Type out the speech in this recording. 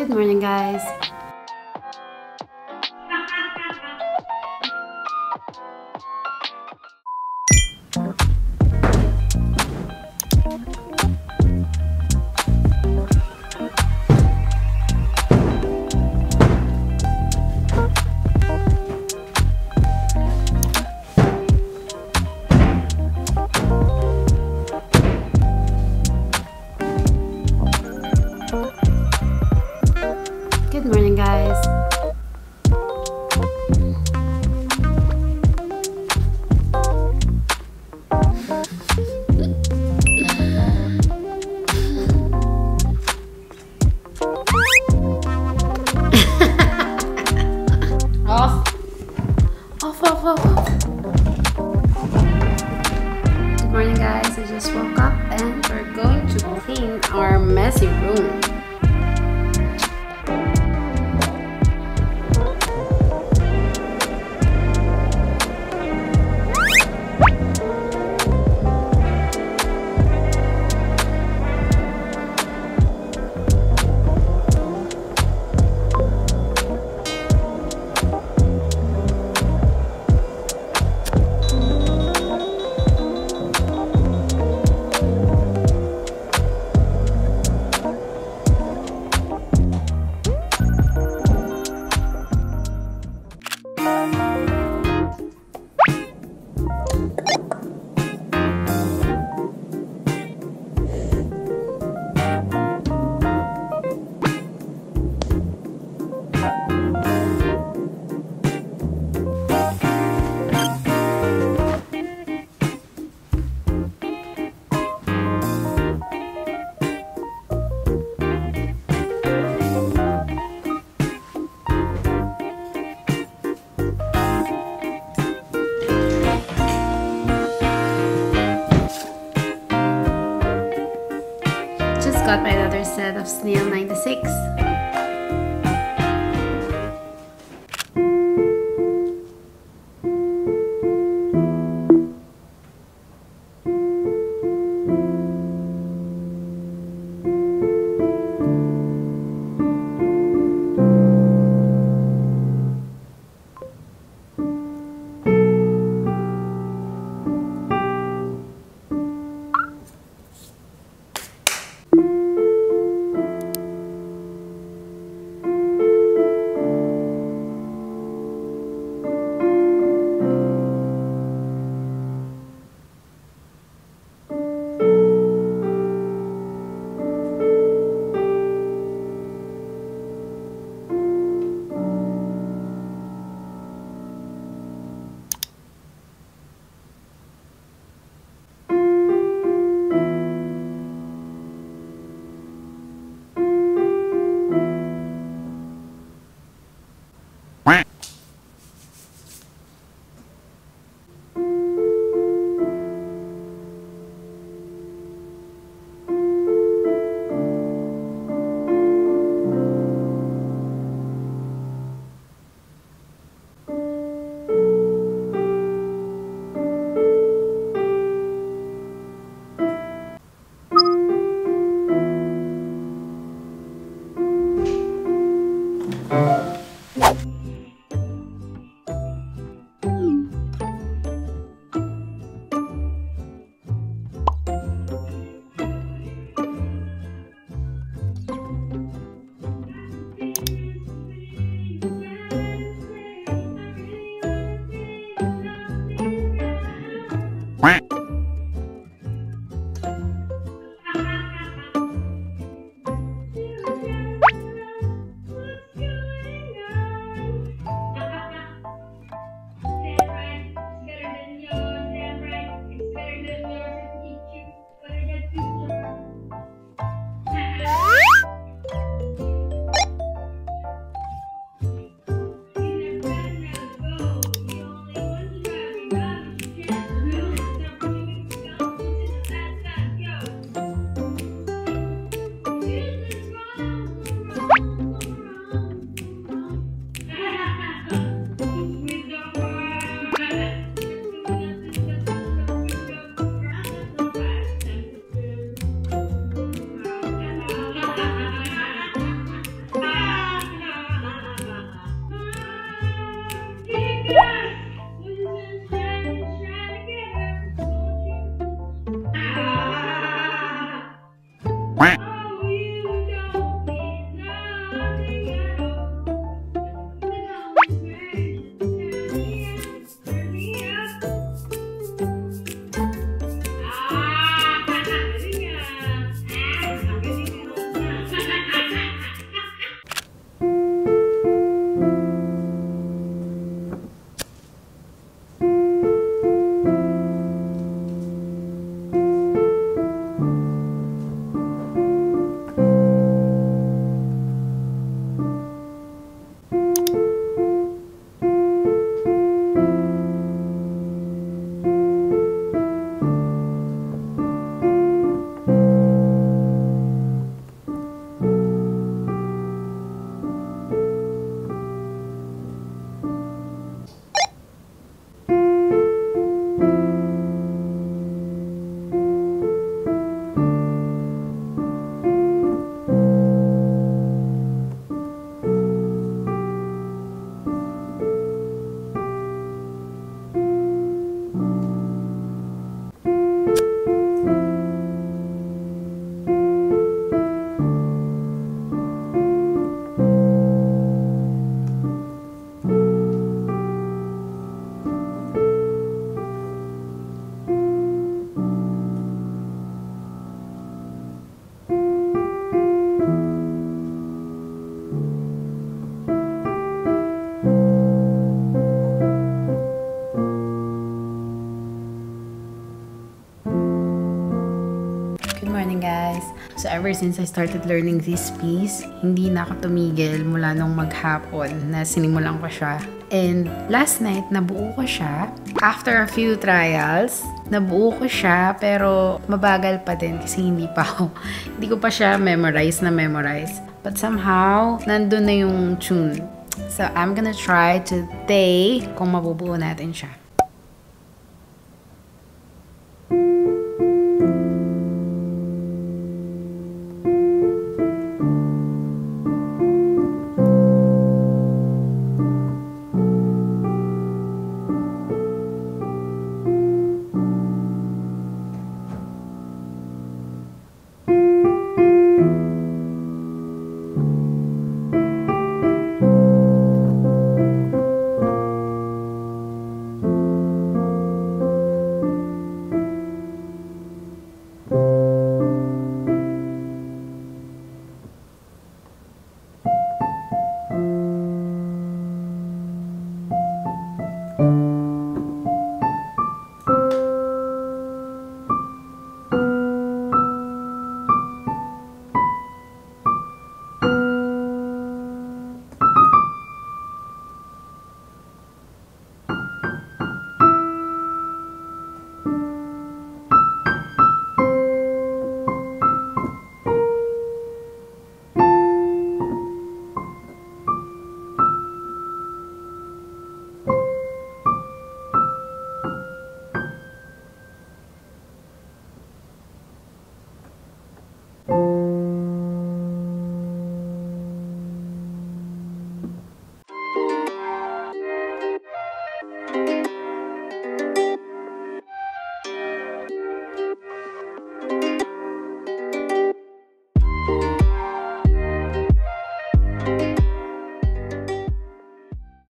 Good morning, guys. Got my other set of Snail 96. ever since I started learning this piece, hindi na ako tumigil mula nung maghapon na sinimulan ko siya. And last night, nabuo ko siya. After a few trials, nabuo ko siya pero mabagal pa din kasi hindi ko pa siya memorize. But somehow, nandun na yung tune. So I'm gonna try today kung mabubuo natin siya.